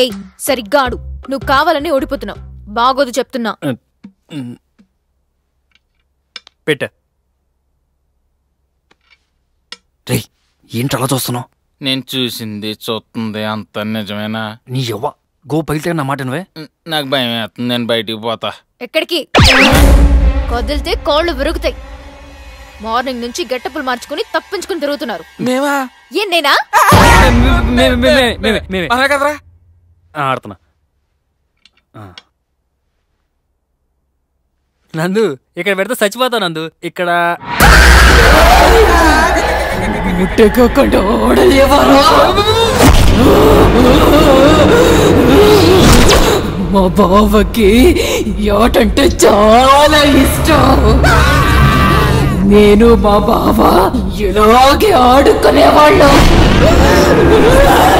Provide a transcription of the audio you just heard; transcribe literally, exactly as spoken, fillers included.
ఏయ్ సరిగ్గాడు, నువ్వు కావాలని ఓడిపోతున్నావు, బాగోదు చెప్తున్నా. పెట్ట రేయ్, ఏంటి అలా చూస్తున్నావు? నేను చూసింది చూస్తుంది అంత నిజమేనా? నీ యవ్వ గో బయట నా మాట నువ్వే. నాకు భయం వేస్తుంది, నేను బయటికి పోతా. ఎక్కడికి? కదిలితే కోళ్ళు విరుగుతాయి. మార్నింగ్ నుంచి గెట్టపులు మార్చుకుని తప్పించుకుని తిరుగుతున్నారు. మేమా? ఏం నేనా? ఆడుతున్నా. నందు ఇక్కడ పెడితే చచ్చిపోతా. నందు ఇక్కడ మా బావకి యాటంటే చాలా ఇష్టం. నేను మా బావ ఇలాగే ఆడుకునేవాళ్ళం.